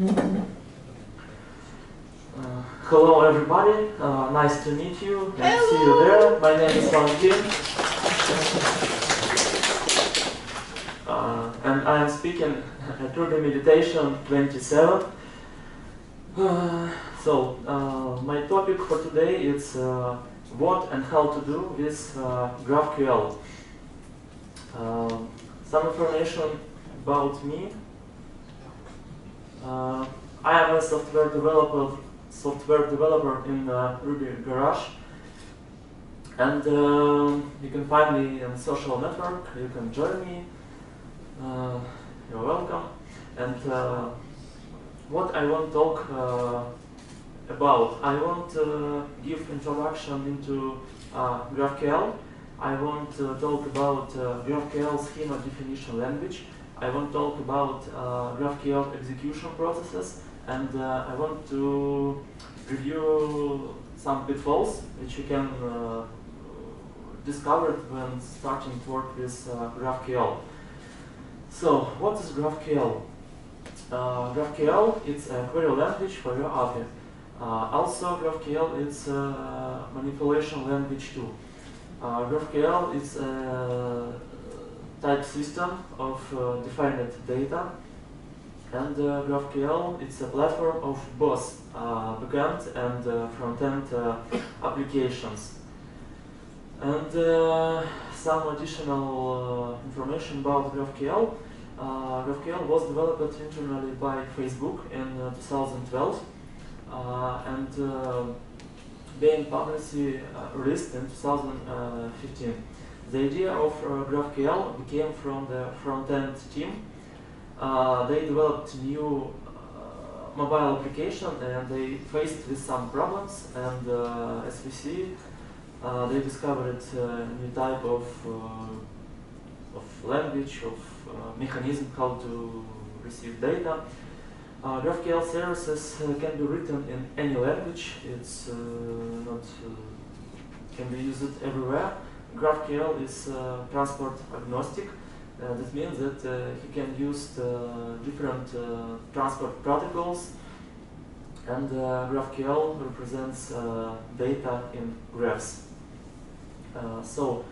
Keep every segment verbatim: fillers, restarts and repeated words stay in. Uh, hello everybody, uh, nice to meet you and hello. See you there. My name is Van Kim, uh, and I am speaking at Ruby Meditation twenty-seven. Uh, so, uh, my topic for today is uh, what and how to do with uh, GraphQL. Uh, some information about me. Uh, I am a software developer, software developer in uh, Ruby Garage, and uh, you can find me on social network. You can join me. Uh, you're welcome. And uh, what I want to talk uh, about, I want to uh, give introduction into uh, GraphQL. I want to talk about uh, GraphQL schema definition language. I want to talk about uh, GraphQL execution processes, and uh, I want to review some pitfalls which you can uh, discover when starting to work with uh, GraphQL. So, what is GraphQL? Uh, GraphQL is a query language for your A P I. Uh, also, GraphQL is a manipulation language too. Uh, GraphQL is a type system of uh, defined data, and uh, GraphQL it's a platform of both uh, backend and uh, front-end uh, applications. And uh, some additional uh, information about GraphQL. Uh, GraphQL was developed internally by Facebook in uh, two thousand twelve, uh, and uh, being publicly uh, released in two thousand fifteen. The idea of uh, GraphQL came from the front-end team. Uh, they developed new uh, mobile application, and they faced with some problems, and uh, as we see, uh, they discovered a uh, new type of, uh, of language, of uh, mechanism how to receive data. Uh, GraphQL services uh, can be written in any language. It's uh, not uh, can be used everywhere. GraphQL is uh, transport agnostic. Uh, that means that uh, you can use uh, different uh, transport protocols, and uh, GraphQL represents uh, data in graphs. Uh, so,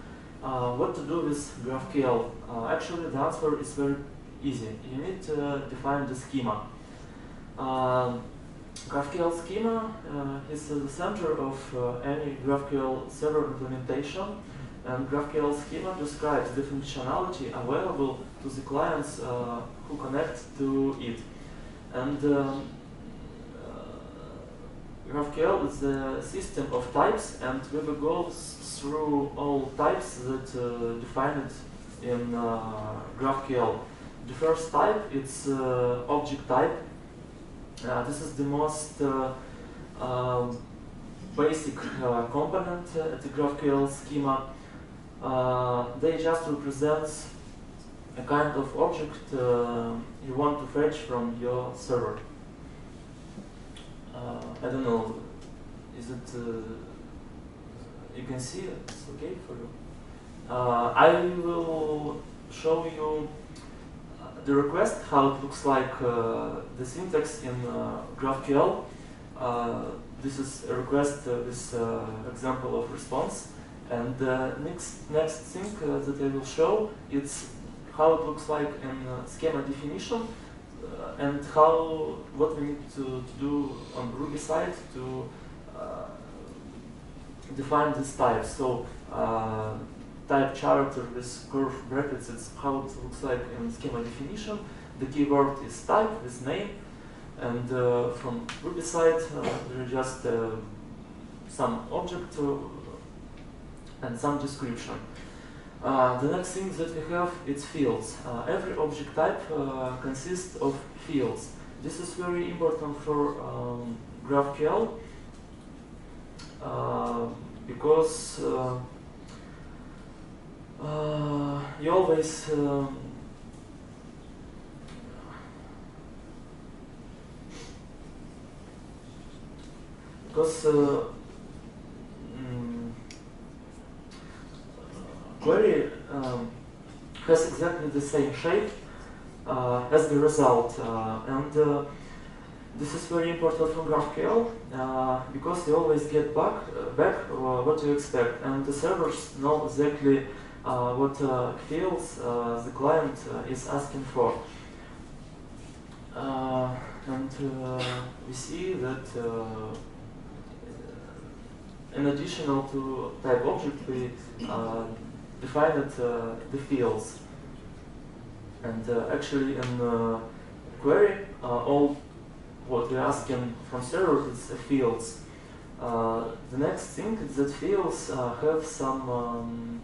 uh, what to do with GraphQL? Uh, actually, the answer is very easy. You need to uh, define the schema. Uh, GraphQL schema uh, is at the center of uh, any GraphQL server implementation. And GraphQL schema describes the functionality available to the clients uh, who connect to it. And um, uh, GraphQL is a system of types, and we will go through all types that uh, define it in uh, GraphQL. The first type is uh, object type. Uh, this is the most uh, uh, basic uh, component uh, at the GraphQL schema. Uh, they just represents a kind of object uh, you want to fetch from your server. Uh, I don't know, is it, uh, you can see it? It's okay for you. Uh, I will show you the request, how it looks like uh, the syntax in uh, GraphQL. Uh, this is a request uh, with uh, example of response. And the uh, next, next thing uh, that I will show is how it looks like in uh, schema definition, uh, and how what we need to, to do on Ruby side to uh, define this type. So uh, type character with curve brackets, it's how it looks like in schema definition. The keyword is type with name, and uh, from Ruby side uh, there are just uh, some object to and some description. Uh, the next thing that we have is fields. Uh, every object type uh, consists of fields. This is very important for um, GraphQL uh, because uh, uh, you always um, because uh, query um, has exactly the same shape uh, as the result, uh, and uh, This is very important for GraphQL uh, because you always get back, uh, back uh, what you expect, and the servers know exactly uh, what uh, fields uh, the client uh, is asking for. Uh, and uh, we see that uh, in addition to type object, we uh, define it, uh, the fields. And uh, actually in uh, query, uh, all what we're asking from servers is uh, fields. Uh, the next thing is that fields uh, have some um,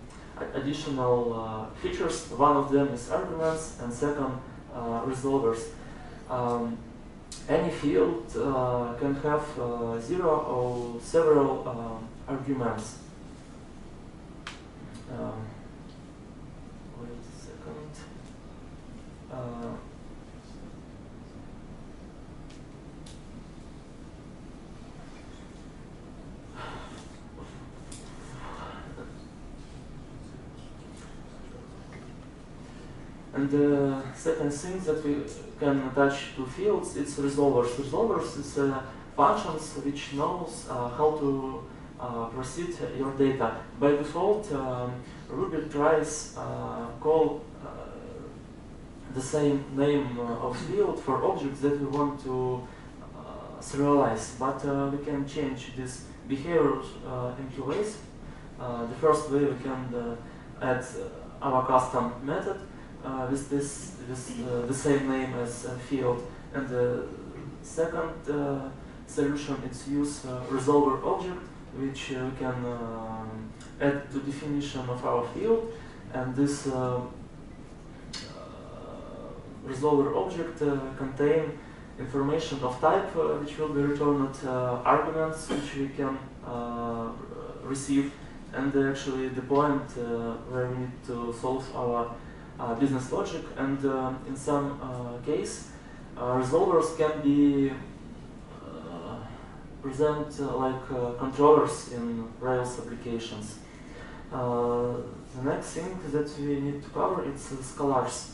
additional uh, features. One of them is arguments, and second, uh, resolvers. Um, any field uh, can have uh, zero or several um, arguments. Um, wait a second. Uh, And the second thing that we can attach to fields, it's resolvers. Resolvers is uh, functions which knows uh, how to uh, proceed your data. By default, um, Ruby tries uh, call uh, the same name of field for objects that we want to uh, serialize, but uh, we can change this behavior uh, in two ways. Uh, the first way, we can uh, add our custom method. Uh, with this, with uh, the same name as uh, field, and the second uh, solution is use uh, resolver object, which uh, we can uh, add to definition of our field, and this uh, resolver object uh, contain information of type uh, which will be returned, uh, arguments which we can uh, receive, and actually the point uh, where we need to solve our Uh, business logic, and uh, in some uh, case, uh, resolvers can be uh, present uh, like uh, controllers in Rails applications. Uh, the next thing that we need to cover is uh, scalars.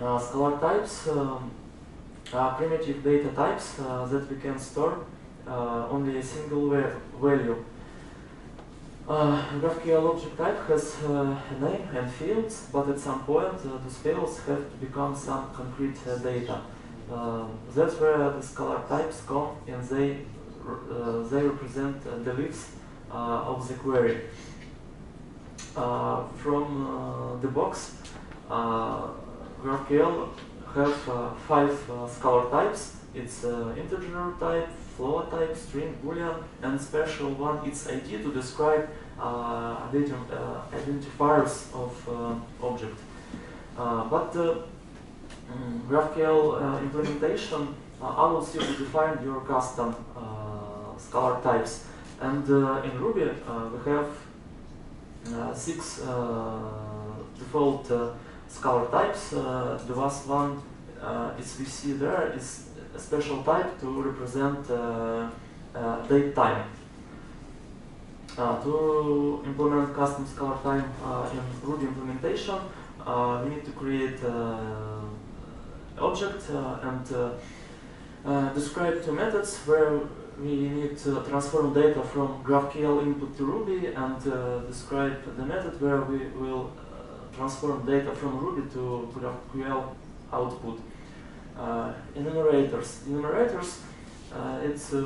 Uh, scalar types um, are primitive data types uh, that we can store uh, only a single value. Uh, GraphQL object type has uh, a name and fields, but at some point uh, those fields have to become some concrete uh, data. Uh, that's where the scalar types come, and they uh, they represent uh, the leaves uh, of the query. Uh, from uh, the box, uh, GraphQL have uh, five uh, scalar types. It's uh, integer type, float type, string, boolean, and special one, it's I D, to describe uh, identi uh, identifiers of uh, object. Uh, but the uh, um, GraphQL uh, implementation uh, allows you to define your custom uh, scalar types. And uh, in Ruby, uh, we have uh, six uh, default uh, scalar types. Uh, the last one uh, is we see there is a special type to represent uh, uh, date time. Uh, to implement custom scalar time uh, in Ruby implementation, uh, we need to create uh, object uh, and uh, uh, describe two methods where we need to transform data from GraphQL input to Ruby, and uh, describe the method where we will uh, transform data from Ruby to GraphQL output. Uh, enumerators. Enumerators, uh, it's uh,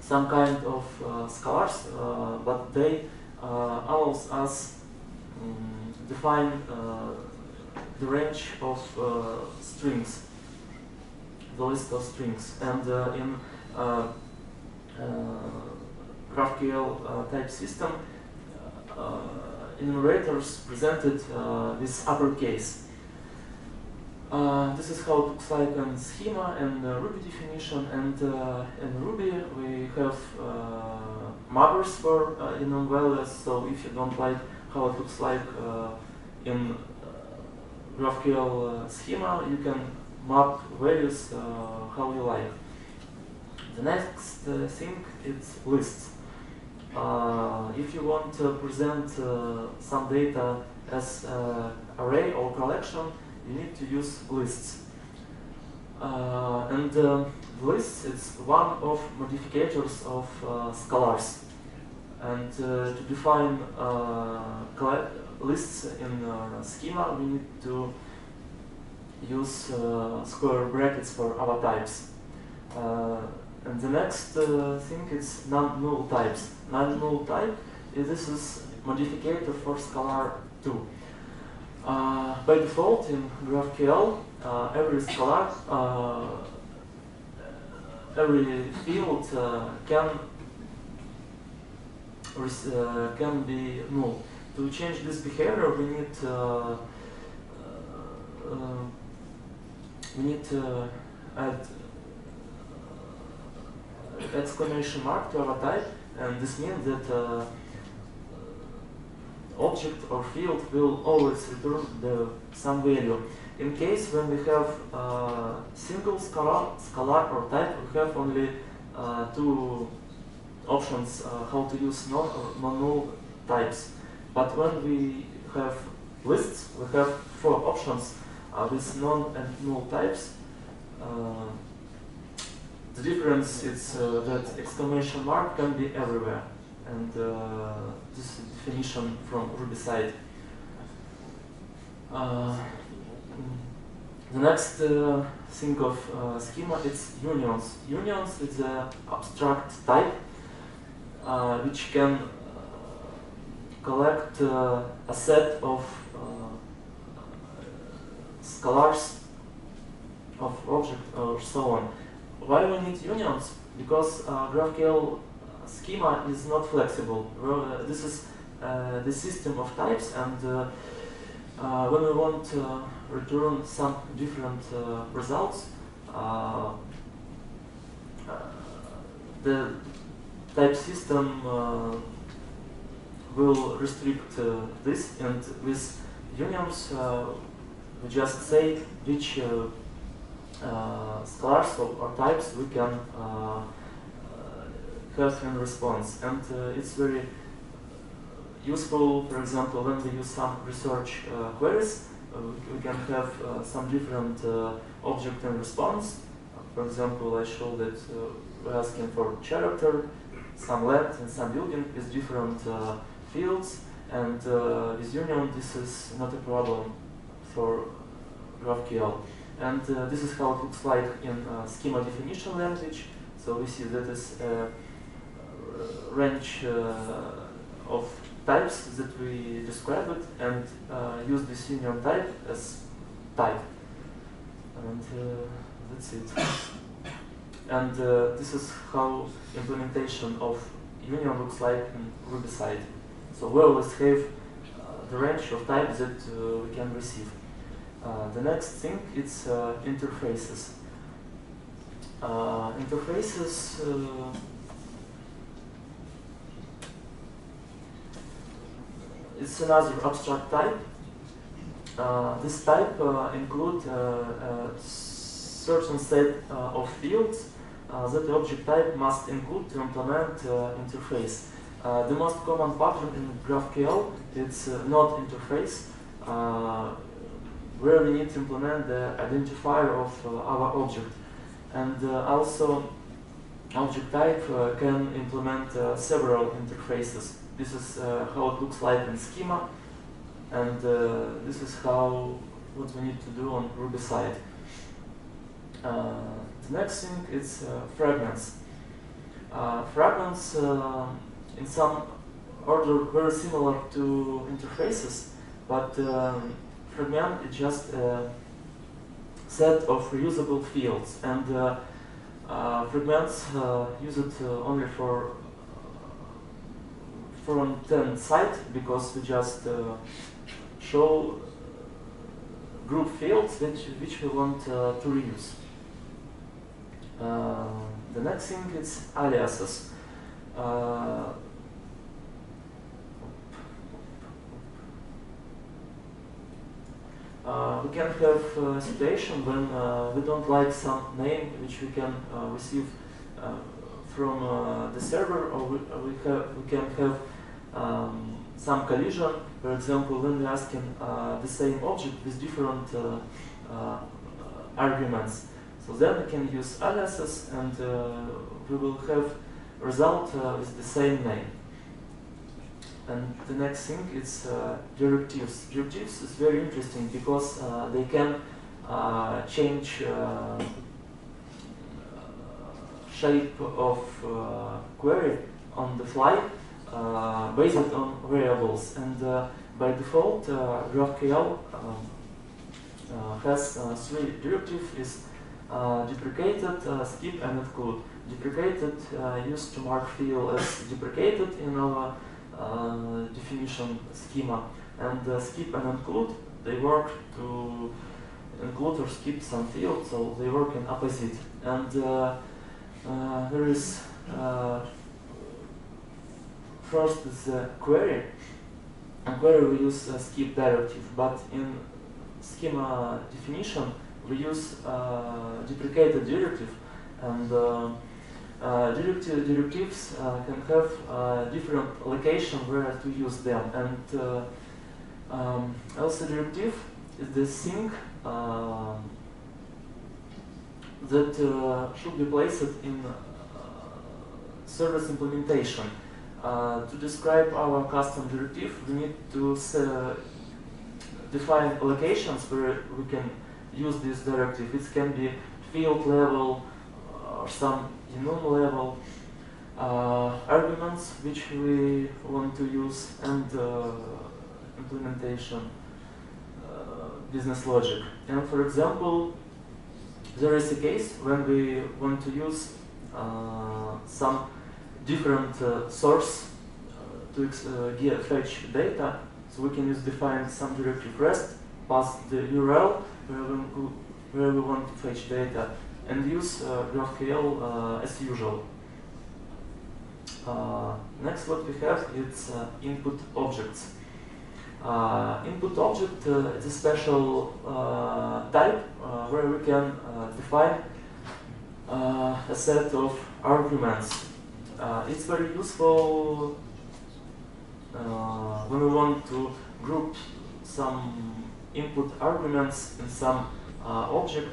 some kind of uh, scalars, uh, but they uh, allows us um, define uh, the range of uh, strings, the list of strings. And uh, in uh, uh, GraphQL uh, type system, uh, uh, enumerators presented uh, with uppercase. Uh, this is how it looks like in schema and uh, Ruby definition, and uh, in Ruby we have uh, markers for uh, enum values, so if you don't like how it looks like uh, in uh, GraphQL uh, schema, you can map values uh, how you like. The next uh, thing is lists. Uh, if you want to present uh, some data as uh, array or collection, you need to use lists. Uh, Uh, and uh, this is one of modificators of uh, scalars. And uh, to define uh, lists in uh, schema, we need to use uh, square brackets for our types. Uh, and the next uh, thing is non-null types. Non-null type, this is modificator for scalar two. Uh, by default, in GraphQL, uh, every scalar, uh, every field uh, can Uh, can be null. To change this behavior, we need uh, uh, we need to add exclamation mark to our type, and this means that uh, object or field will always return the some value. In case when we have uh, single scalar, scalar or type, we have only uh, two options uh, how to use non or non-null types. But when we have lists, we have four options uh, with non and null types. Uh, the difference is uh, that exclamation mark can be everywhere, and uh, this is the definition from Ruby side. Uh, the next uh, thing of uh, schema is unions. Unions is an abstract type Uh, which can uh, collect uh, a set of uh, scalars of object or so on. Why we need unions? Because uh, GraphQL schema is not flexible. Uh, this is uh, the system of types, and uh, uh, when we want to uh, return some different uh, results, uh, uh, the type system uh, will restrict uh, this, and with unions uh, we just say which uh, uh, scalars or, or types we can uh, have in response. And uh, it's very useful, for example, when we use some research uh, queries, uh, we can have uh, some different uh, object in response. For example, I show that uh, we're asking for character, some land and some building with different uh, fields, and uh, with union this is not a problem for GraphQL. And uh, this is how it looks like in uh, schema definition language. So we see that is a range uh, of types that we described, and uh, use this union type as type. And uh, that's it. And uh, this is how implementation of union looks like in Ruby side. So we always have uh, the range of types that uh, we can receive. Uh, the next thing is uh, interfaces. Uh, interfaces uh, it's another abstract type. Uh, this type uh, includes uh, uh, certain set uh, of fields Uh, that the object type must include to implement uh, interface. Uh, the most common pattern in GraphQL is uh, not interface, uh, where we need to implement the identifier of uh, our object. And uh, also, object type uh, can implement uh, several interfaces. This is uh, how it looks like in schema, and uh, this is how what we need to do on Ruby side. Uh, The next thing is uh, fragments. Uh, fragments, uh, in some order, very similar to interfaces, but um, fragment is just a set of reusable fields, and uh, uh, fragments uh, used uh, only for front-end side, because we just uh, show group fields which, which we want uh, to reuse. Uh, the next thing is aliases. Uh, uh, we can have a situation when uh, we don't like some name which we can uh, receive uh, from uh, the server, or we, or we, have, we can have um, some collision. For example, when we're asking uh, the same object with different uh, uh, arguments. So then we can use aliases, and uh, we will have result uh, with the same name. And the next thing is uh, directives. Directives is very interesting because uh, they can uh, change uh, shape of uh, query on the fly uh, based on variables. And uh, by default, uh, GraphQL um, uh, has uh, three directives: is uh, deprecated, uh, skip, and include. Deprecated uh, used to mark field as deprecated in our Uh, definition schema, and uh, skip and include, they work to include or skip some field, so they work in opposite. And uh, uh, there is uh, first is a query, and query we use a skip directive, but in schema definition we use uh, deprecated directive, and uh, Uh, directive, directives uh, can have uh, different location where to use them, and uh, um, also directive is the thing uh, that uh, should be placed in uh, service implementation. Uh, to describe our custom directive, we need to uh, define locations where we can use this directive. It can be field level or some enum level, uh, arguments which we want to use, and uh, implementation, uh, business logic. And for example, there is a case when we want to use uh, some different uh, source uh, to uh, get, fetch data, so we can use define some directive REST, pass the U R L where we, where we want to fetch data, and use uh, GraphQL uh, as usual. Uh, next, what we have is uh, input objects. Uh, input object uh, is a special uh, type uh, where we can uh, define uh, a set of arguments. Uh, it's very useful uh, when we want to group some input arguments in some uh, object.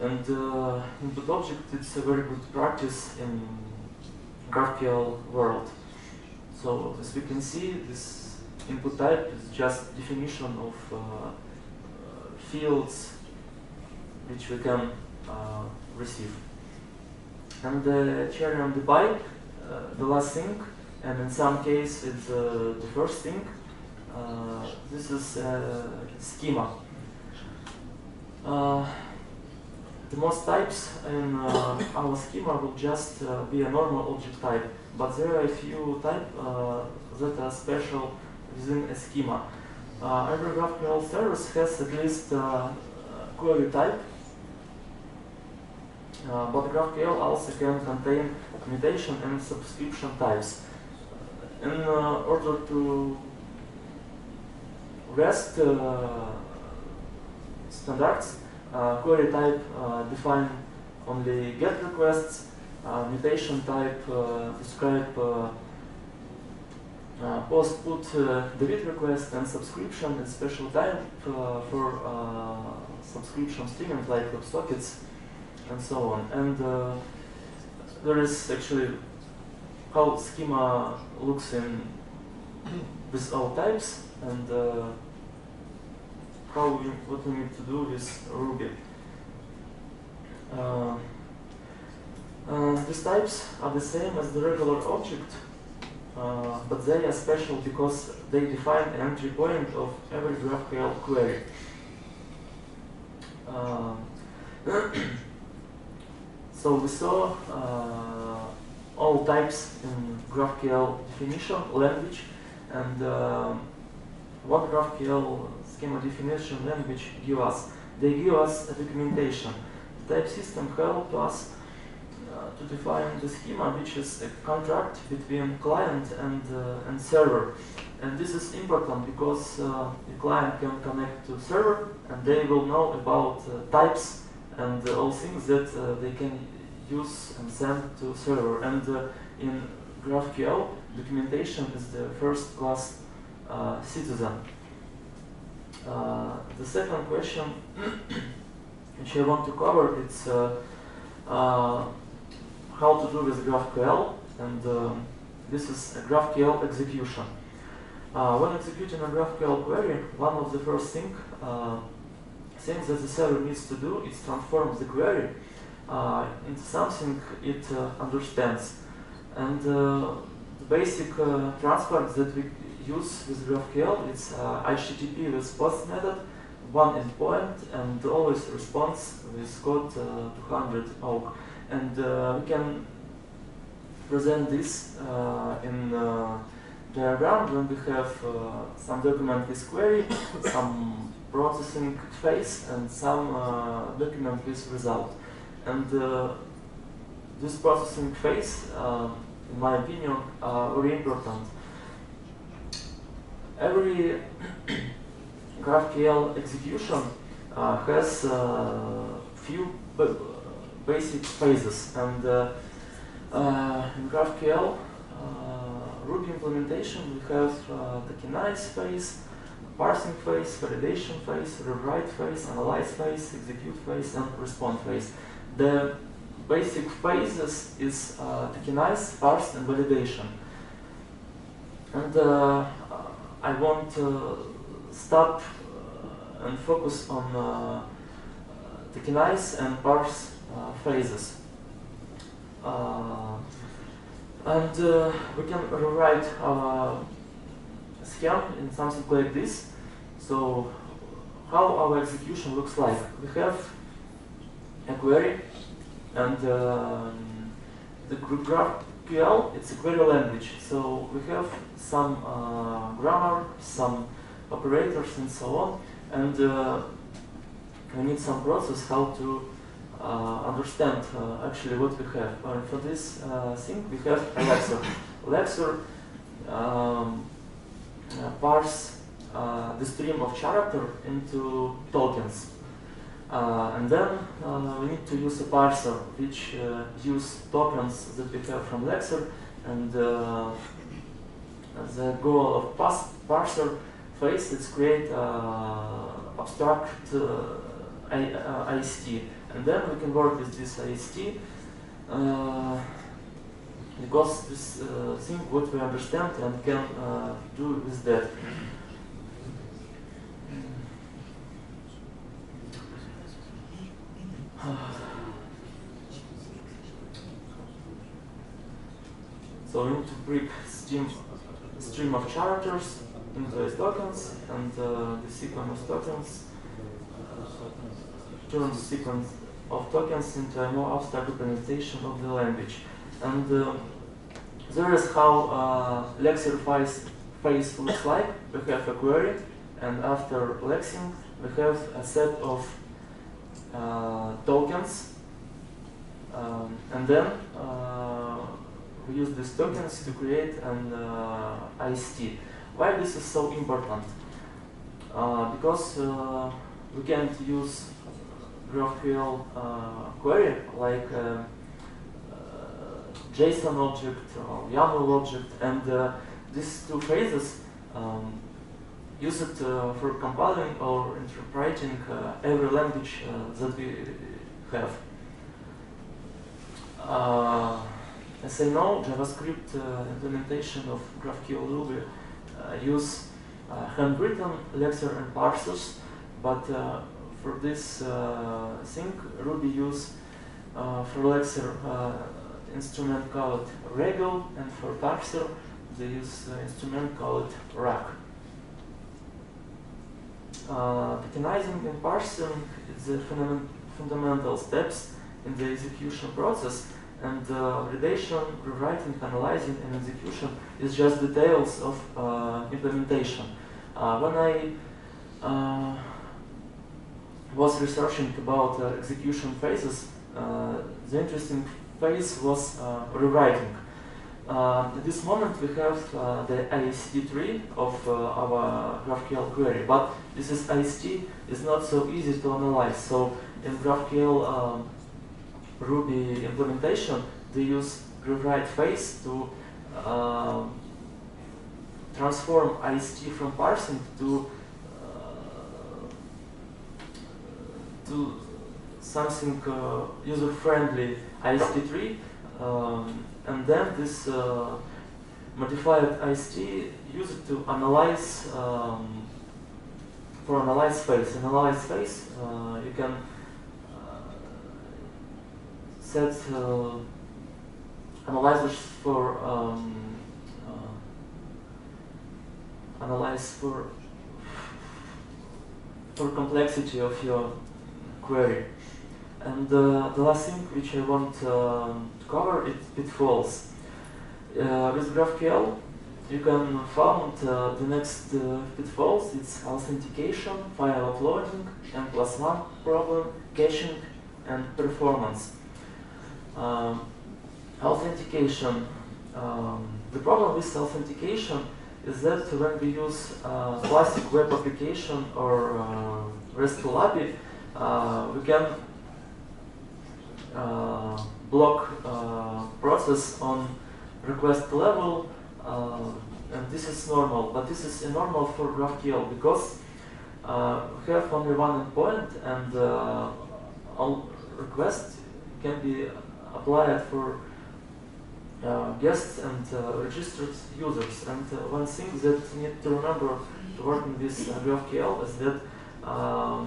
And uh, input object, it's a very good practice in GraphQL world. So as we can see, this input type is just definition of uh, fields which we can uh, receive. And the cherry on the pie, uh, the last thing, and in some case it's uh, the first thing. Uh, this is uh, schema. Uh, The most types in uh, our schema will just uh, be a normal object type, but there are a few types uh, that are special within a schema. Uh, every GraphQL service has at least uh, query type, uh, but GraphQL also can contain mutation and subscription types. In uh, order to REST uh, standards, Uh, query type uh, define only GET requests, uh, mutation type uh, describe uh, uh, POST, PUT, uh, DELETE request, and subscription and special type uh, for uh, subscription streaming like WebSockets and so on. And uh, there is actually how schema looks in with all types, and uh, How we, what we need to do with Ruby. Uh, uh, these types are the same as the regular object, uh, but they are special because they define the entry point of every GraphQL query. Uh, so we saw uh, all types in GraphQL definition, language, and uh, what GraphQL schema definition language give us. They give us a documentation. The type system helps us uh, to define the schema, which is a contract between client and, uh, and server. And this is important because uh, the client can connect to server and they will know about uh, types and uh, all things that uh, they can use and send to server. And uh, in GraphQL, documentation is the first class uh, citizen. Uh, the second question which I want to cover. It's uh, uh, how to do with GraphQL, and uh, this is a GraphQL execution. Uh, when executing a GraphQL query, one of the first thing, uh, things that the server needs to do is transform the query uh, into something it uh, understands. And uh, the basic uh, transforms that we use with GraphQL, it's uh, H T T P with post method, one endpoint, and always response with code uh, two hundred awk. And uh, we can present this uh, in uh, diagram when we have uh, some document with query, some processing phase, and some uh, document with result. And uh, this processing phase, uh, in my opinion, are very important. Every GraphQL execution uh, has uh, few basic phases, and uh, uh, in GraphQL uh, Ruby implementation we have uh, tokenize phase, parsing phase, validation phase, rewrite phase, analyze phase, execute phase, and respond phase. The basic phases is uh, tokenize, parse, and validation. And uh, I want to stop and focus on uh, tokenize and parse uh, phases. Uh, and uh, we can rewrite our scheme in something like this. So how our execution looks like. We have a query, and uh, the GraphQL, it's a query language. So we have some uh, grammar, some operators, and so on, and uh, we need some process how to uh, understand uh, actually what we have. And for this uh, thing, we have a lexer. Lexer um, uh, parse uh, the stream of character into tokens. Uh, and then uh, we need to use a parser which uh, use tokens that we have from Lexer, and uh, the goal of pass parser phase is create uh, abstract uh, uh, I S T, and then we can work with this I S T uh, because this uh, thing what we understand and can uh, do with that. So we need to break stream, stream of characters into its tokens, and uh, the sequence of tokens uh, turn the sequence of tokens into a more abstract representation of the language. And uh, there is how uh, lexer phase, phase looks like. We have a query, and after lexing we have a set of Uh, tokens, um, and then uh, we use these tokens to create an uh, I S T. Why this is so important? Uh, because uh, we can't use GraphQL uh, query like uh, uh, JSON object or YAML object, and uh, these two phases um, use it uh, for compiling or interpreting uh, every language uh, that we have. Uh, as I know, JavaScript uh, implementation of GraphQL Ruby uh, use uh, handwritten lexer and parsers, but uh, for this uh, thing, Ruby use uh, for lexer uh, instrument called Regal, and for parser they use uh, instrument called Rack. Uh, tokenizing and parsing is the fundament, fundamental steps in the execution process, and uh, validation, rewriting, analyzing, and execution is just details of uh, implementation. Uh, when I uh, was researching about uh, execution phases, uh, the interesting phase was uh, rewriting. Uh, at this moment we have uh, the I S T tree of uh, our GraphQL query, but this is I S T is not so easy to analyze. So in GraphQL um, Ruby implementation, they use rewrite phase to uh, transform I S T from parsing to uh, to something uh, user-friendly I S T three, um, and then this uh, modified I S T used to analyze um, for analyze phase. Analyze phase, uh, you can uh, set uh, analyzers for um, uh, analyze for for complexity of your query. And uh, the last thing which I want uh, to cover is pitfalls. Uh, with GraphQL, you can find uh, the next uh, pitfalls. It's authentication, file uploading, N plus one problem, caching, and performance. Um, authentication. Um, the problem with authentication is that when we use uh, classic web application or uh, RESTful A P I, uh, we can uh, block uh, process on request level, uh, and this is normal. But this is normal for GraphQL because uh, we have only one endpoint, and uh, all requests can be applied for Uh, guests and uh, registered users. And uh, one thing that you need to remember working with uh, GraphQL is that um,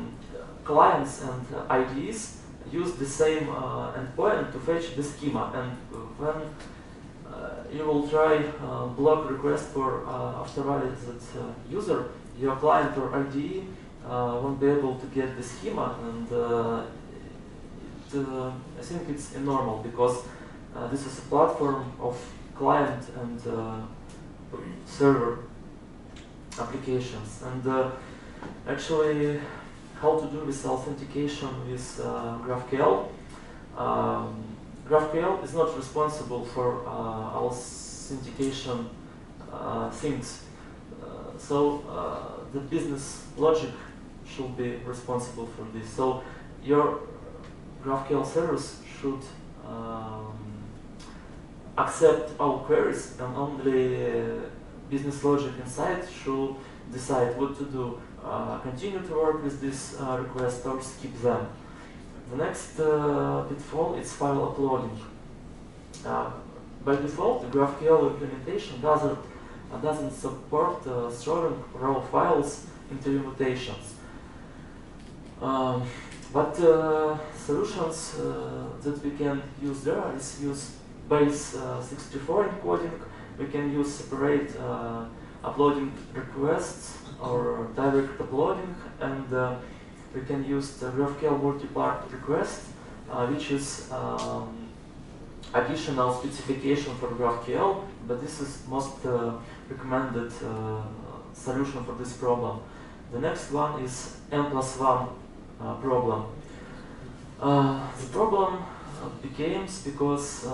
clients and uh, I D Es use the same uh, endpoint to fetch the schema. And when uh, you will try uh, block request for uh, authorized uh, user, your client or I D E uh, won't be able to get the schema. And uh, it, uh, I think it's normal because Uh, this is a platform of client and uh, server applications. And uh, actually, how to do this authentication with uh, GraphQL? Um, GraphQL is not responsible for uh, authentication uh, things. Uh, so uh, the business logic should be responsible for this. So your GraphQL service should um, accept all queries, and only uh, business logic inside should decide what to do, uh, continue to work with this uh, request or skip them. The next uh, pitfall is file uploading. Uh, by default, the GraphQL implementation doesn't, uh, doesn't support uh, storing raw files into mutations. Um, but uh, solutions uh, that we can use there is use base uh, sixty-four encoding. We can use separate uh, uploading requests or direct uploading, and uh, we can use the GraphQL multi-part request, uh, which is um, additional specification for GraphQL, but this is most uh, recommended uh, solution for this problem. The next one is N plus one uh, problem. Uh, the problem becomes because uh,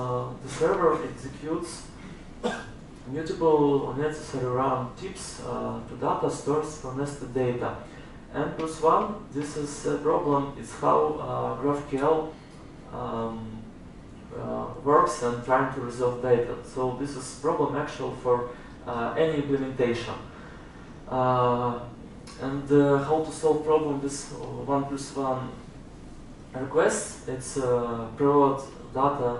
the server executes mutable unnecessary round tips uh, to data stores for nested data. N plus one, this is a problem, it's how uh, GraphQL um, uh, works and trying to resolve data. So this is problem actual for uh, any implementation. Uh, and uh, how to solve problem with one plus one request, it's uh, preload data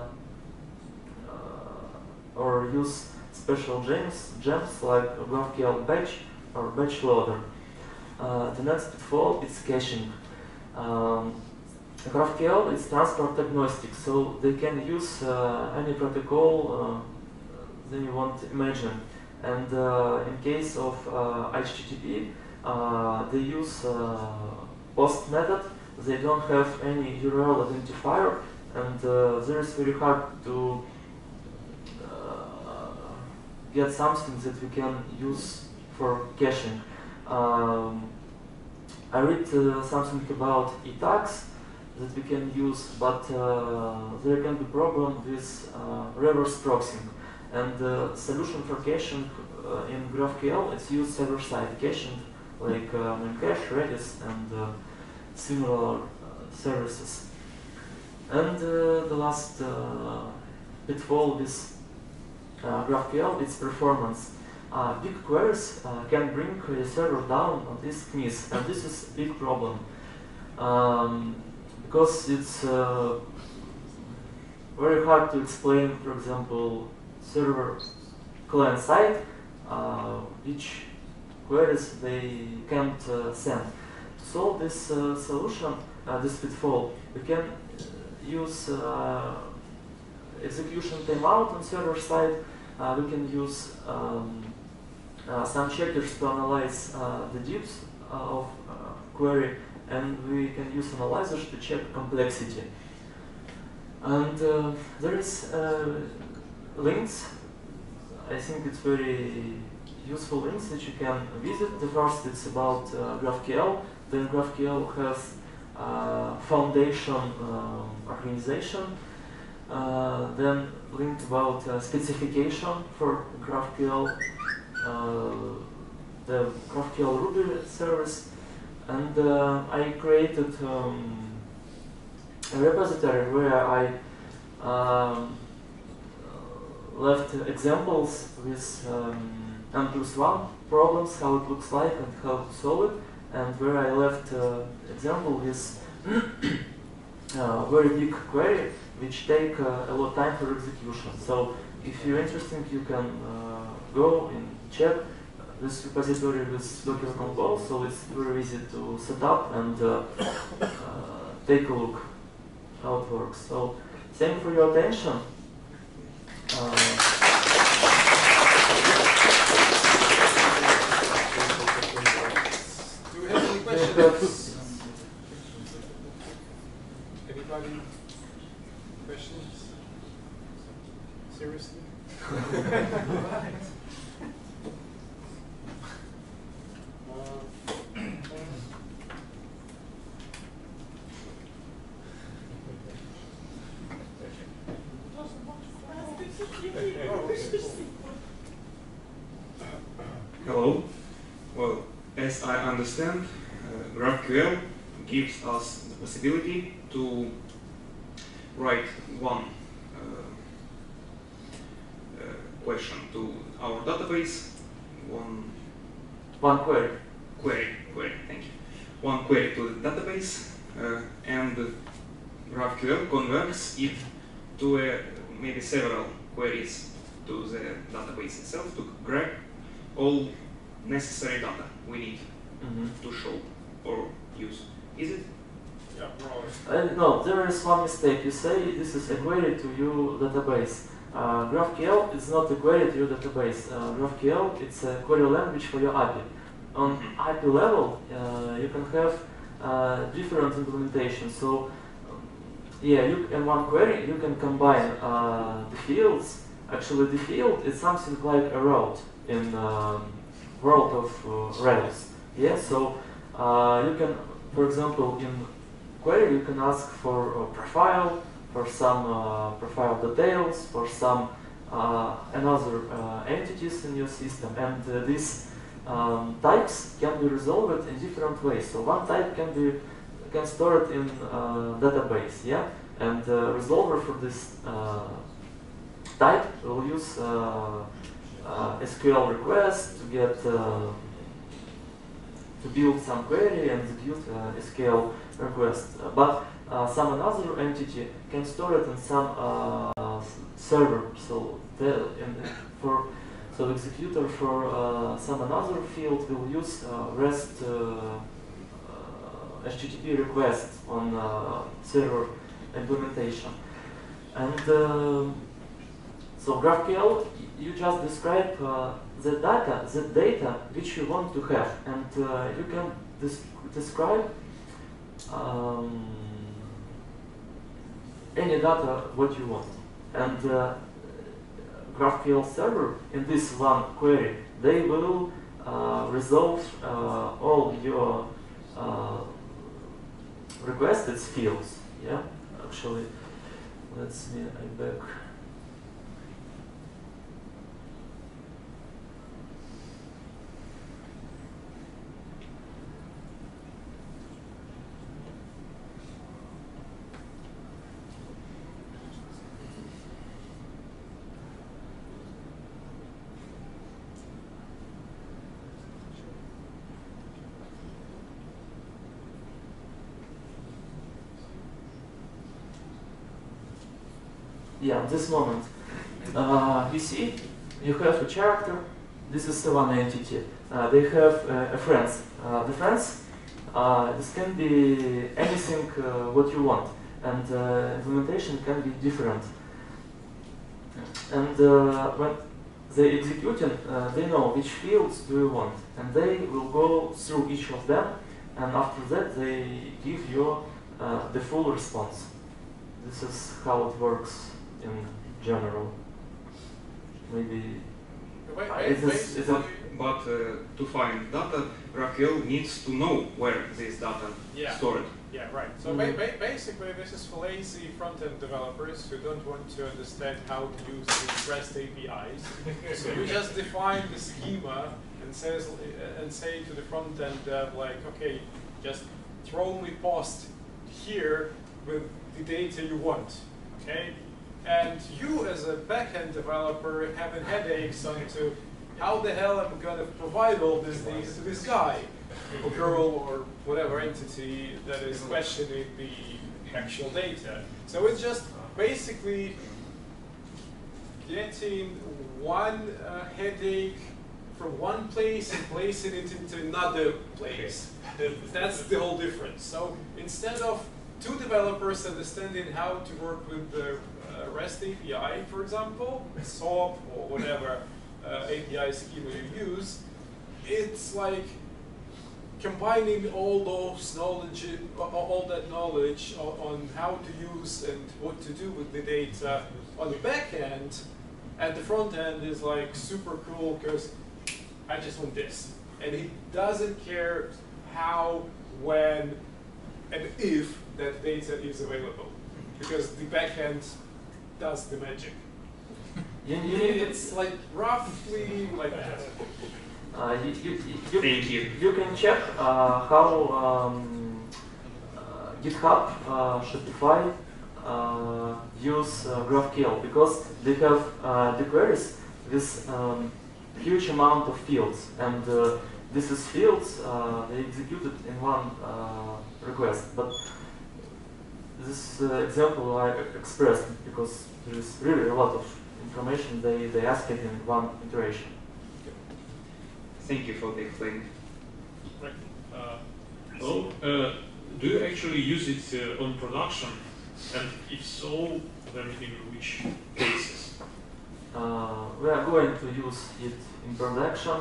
uh, or use special gems, gems like GraphQL batch or batch loader. Uh, the next pitfall is caching. Um, GraphQL is transport agnostic, so they can use uh, any protocol uh, that you want to imagine. And uh, in case of uh, H T T P, uh, they use uh, post method. They don't have any U R L identifier, and uh, there is very hard to uh, get something that we can use for caching. Um, I read uh, something about e-tags that we can use, but uh, there can be problem with uh, reverse proxying. And the uh, solution for caching uh, in GraphQL is use server-side caching, like uh, Memcached, Redis, and uh, similar uh, services. And uh, the last uh, pitfall with uh, GraphQL is performance. Uh, big queries uh, can bring the server down on its knees, and this is a big problem. Um, because it's uh, very hard to explain, for example, server client side, uh, which queries they can't uh, send. To solve this uh, solution, uh, this pitfall, we can use uh, execution timeout on server side. Uh, we can use um, uh, some checkers to analyze uh, the deeps uh, of uh, query, and we can use analyzers to check complexity. And uh, there is uh, links. I think it's very useful links that you can visit. The first it's about uh, GraphQL. Then GraphQL has uh, foundation uh, organization. Uh, then linked about uh, specification for GraphQL, uh, the GraphQL Ruby service, and uh, I created um, a repository where I um, left examples with um, n plus one problems, how it looks like and how to solve it, and where I left uh, example with uh, very big query, which take uh, a lot of time for execution. So if you're interested, you can uh, go and check this repository with Docker Compose, so it's very easy to set up and uh, uh, take a look how it works. So thank you for your attention. Uh, Do we have any questions? Anybody? Questions? Seriously? Right. Uh, Hello. Well, as I understand, uh, GraphQL gives us the possibility to write one uh, uh, question to our database, one one query, query, query. Thank you. One query to the database, uh, and GraphQL converts it to uh, maybe several queries to the database itself to grab all necessary data we need mm-hmm. to show or use. Is it? Yeah, uh, no, there is one mistake. You say this is a query to your database. Uh, GraphQL is not a query to your database. Uh, GraphQL it's a query language for your A P I. On A P I level, uh, you can have uh, different implementations. So, yeah, you, in one query you can combine uh, the fields. Actually, the field is something like a route in uh, world of uh, Redis. Yeah, so uh, you can, for example, in query, you can ask for a profile, for some uh, profile details, for some uh, another uh, entities in your system, and uh, these um, types can be resolved in different ways. So one type can be can store it in uh, database, yeah, and uh, resolver for this uh, type will use uh, uh, S Q L request to get uh, to build some query and execute uh, S Q L request, uh, but uh, some another entity can store it in some uh, server. So the and for so the executor for uh, some another field will use uh, REST uh, uh, H T T P request on uh, server implementation. And uh, so GraphQL, you just describe uh, the data, the data which you want to have, and uh, you can des describe. Um, any data what you want, and uh, GraphQL server in this one query they will uh, resolve uh, all your uh, requested fields. Yeah, actually, let's me I back. yeah, this moment. Uh, you see, you have a character. This is one entity. Uh, they have uh, a friends. Uh, the friends, uh, this can be anything uh, what you want, and uh, implementation can be different. And uh, when they execute, uh, they know which fields do you want, and they will go through each of them, and after that they give you uh, the full response. This is how it works in general. Maybe. Wait, wait, wait, wait. But uh, to find data, GraphQL needs to know where this data is yeah. stored. Yeah, right. So mm-hmm. ba ba basically, this is for lazy front-end developers who don't want to understand how to use these REST A P Is. So you just define the schema and says and say to the front-end dev, like, okay, just throw me post here with the data you want, okay? And you, as a back-end developer, having headaches on to how the hell am I going to provide all these things to this guy, or girl, or whatever entity that is questioning the actual data. So it's just basically getting one uh, headache from one place and placing it into another place. That's the whole difference. So instead of two developers understanding how to work with the Uh, REST A P I, for example, SOAP or whatever uh, A P I schema you use, it's like combining all those knowledge, all that knowledge on, on how to use and what to do with the data on the back end, and the front end is like super cool because I just want this, and it doesn't care how, when, and if that data is available, because the back end does the magic. You, you need it's like roughly like that. Uh, you, you, you, Thank you. You can check uh, how um, uh, GitHub, uh, Shopify uh, use uh, GraphQL, because they have uh, the queries with um, huge amount of fields, and uh, this is fields uh, they executed in one uh, request, but. This uh, example I expressed because there is really a lot of information they, they asked in one iteration. Thank you for the explaining. Right. Uh, well, uh, do you actually use it uh, on production? And if so, then in which cases? Uh, we are going to use it in production.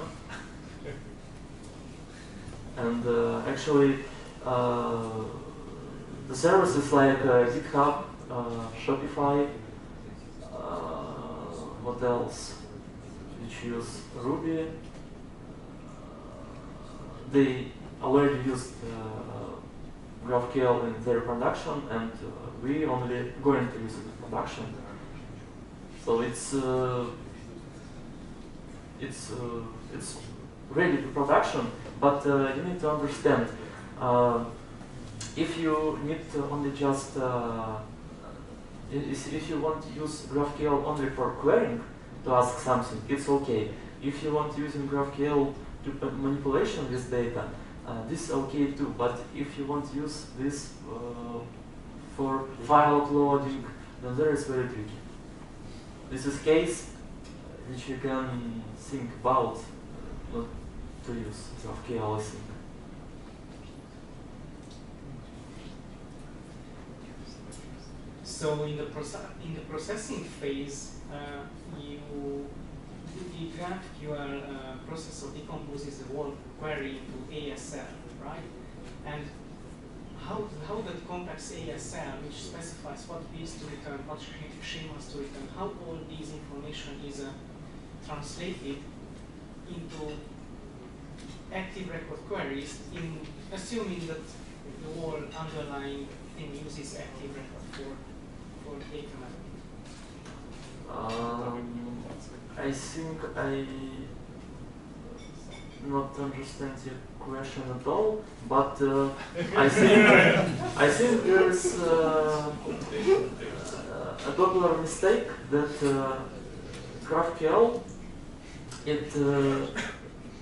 And uh, actually, uh, the services like uh, GitHub, uh, Shopify, uh, what else? Which use Ruby? Uh, they already used uh, GraphQL in their production, and uh, we only going to use it in production. So it's uh, it's uh, it's ready to production, but uh, you need to understand. Uh, If you need only just, uh, if you want to use GraphQL only for querying to ask something, it's okay. If you want to use GraphQL to manipulation with data, uh, this is okay too. But if you want to use this uh, for file uploading, then that is very tricky. This is case which you can think about not to use GraphQL, I think. So in the process in the processing phase, uh, you the GraphQL uh, processor decomposes the whole query into A S L, right? And how how that complex A S L, which specifies what fields to return, what schemas to return, how all these information is uh, translated into active record queries, in assuming that the whole underlying thing uses active record for Um, I think I not understand your question at all, but uh, I think I think there's uh, a popular mistake that uh, GraphQL it uh,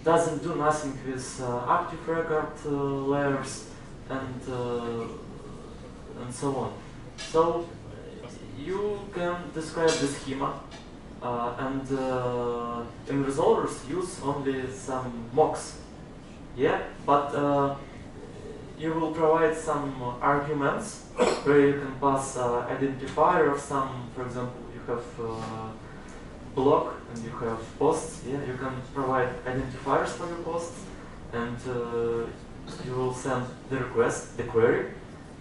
doesn't do nothing with uh, active record uh, layers and uh, and so on. So you can describe the schema uh, and uh, in resolvers use only some mocks. Yeah, but uh, you will provide some arguments where you can pass uh, identifier of some, for example, you have uh, blog and you have posts. Yeah, you can provide identifiers for your posts, and uh, you will send the request, the query,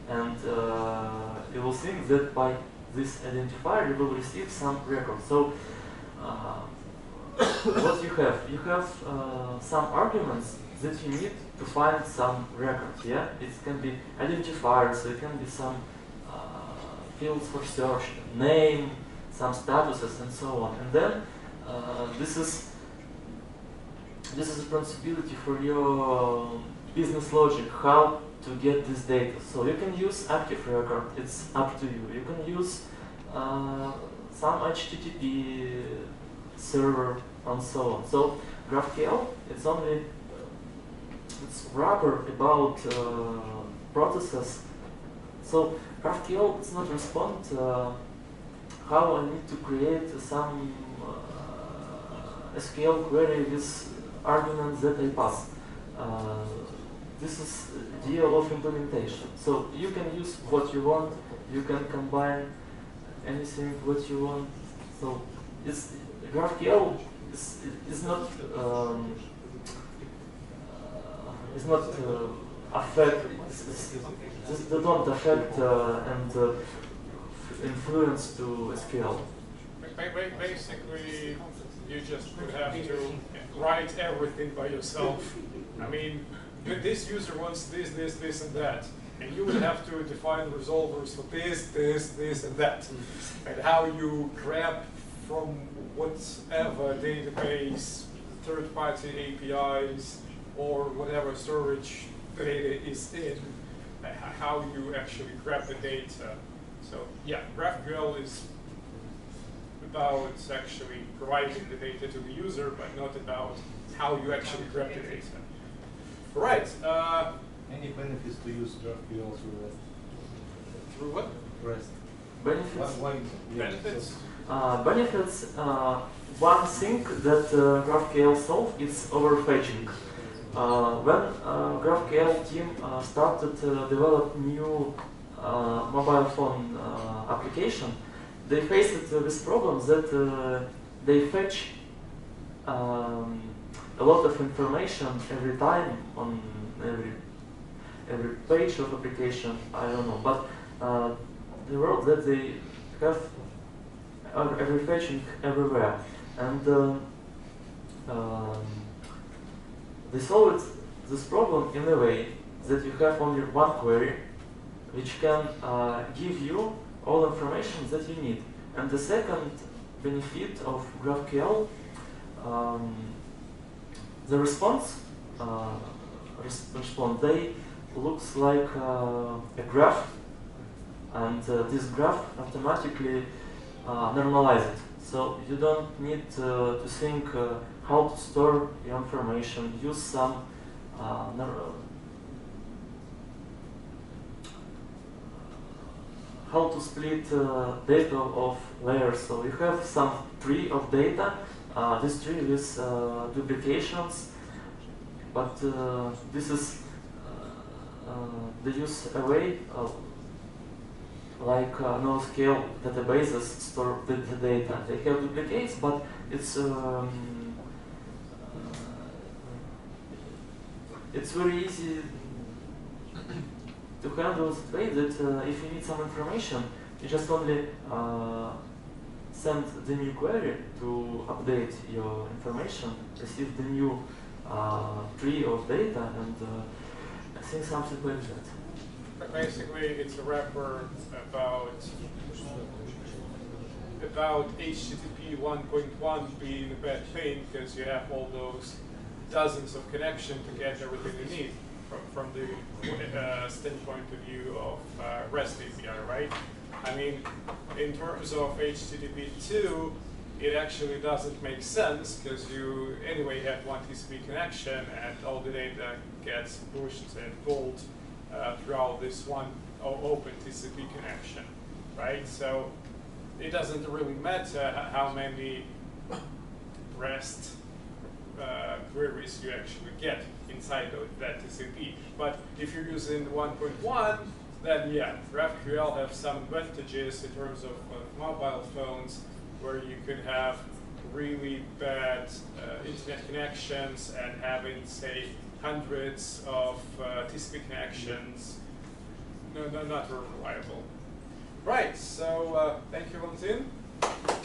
and uh, you will think that by this identifier you will receive some record. So uh, what you have, you have uh, some arguments that you need to find some records. Yeah, it can be identifiers, so it can be some uh, fields for search, name, some statuses, and so on. And then uh, this is this is a responsibility for your business logic, how to get this data. So you can use active record, it's up to you. You can use uh, some H T T P server and so on. So GraphQL, it's only it's wrapper about uh, processes. So GraphQL does not respond uh, how I need to create some uh, S Q L query with arguments that I pass. Uh, this is the deal of implementation. So you can use what you want, you can combine anything what you want. So it's, GraphQL is, is not um, It's not uh, affect. It's, it's, it's, they don't affect uh, and uh, influence to S Q L. Basically, you just would have to write everything by yourself. I mean, this user wants this, this, this, and that, and you would have to define resolvers for this, this, this, and that, and how you grab from whatever database, third-party A P Is, or whatever storage data is in, uh, how you actually grab the data. So yeah, GraphQL is about actually providing the data to the user, but not about how you actually grab the data. Right. Uh, Any benefits to use GraphQL through REST? Through what? REST. Benefits? Why, why, yeah, benefits? So uh, benefits, uh, one thing that uh, GraphQL solves is overfetching. Uh, when uh, GraphQL team uh, started to uh, develop new uh, mobile phone uh, application, they faced uh, this problem that uh, they fetch um, a lot of information every time on every every page of application. I don't know, but uh, they wrote that they have every fetching everywhere, and uh, um, they solved this problem in a way that you have only one query which can uh, give you all information that you need. And the second benefit of GraphQL, um, the response, uh, res response they looks like uh, a graph, and uh, this graph automatically uh, normalizes. So you don't need uh, to think uh, how to store your information, use some uh, how to split uh, data of layers. So you have some tree of data, uh, this tree with uh, duplications, but uh, this is uh, uh, they use a way of like uh, no-scale databases store the, the data. They have duplicates, but it's um, it's very easy to handle this way that uh, if you need some information, you just only uh, send the new query to update your information, receive the new uh, tree of data, and uh, I think something like that. Basically, it's a wrapper about about H T T P one point one being a bad thing because you have all those dozens of connections to get everything you need from, from the uh, standpoint of view of uh, REST A P I, right? I mean, in terms of H T T P two, it actually doesn't make sense because you anyway have one T C P connection and all the data gets pushed and pulled uh, throughout this one open T C P connection, right? So it doesn't really matter how many REST uh, queries you actually get inside of that T C P. But if you're using one point one, then yeah, GraphQL have some advantages in terms of uh, mobile phones, where you could have really bad uh, internet connections and having, say, hundreds of uh, T C P connections. No, no, not reliable. Right, so uh, thank you, Valentin.